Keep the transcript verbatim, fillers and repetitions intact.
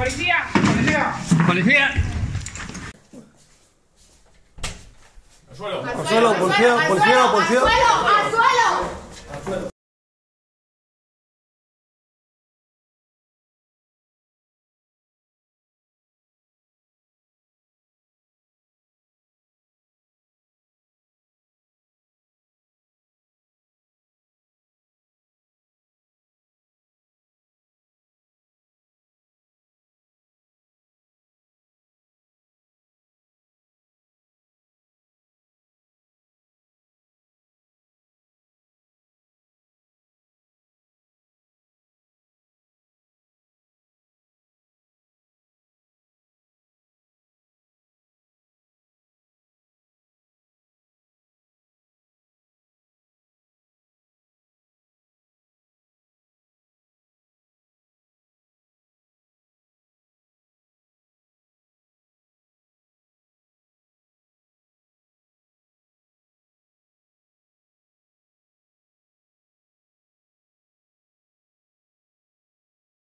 ¡Policía! ¡Policía! ¡Policía! ¡Al suelo! ¡Al suelo! ¡Policía! ¡Policía! ¡Al suelo! ¡Al suelo!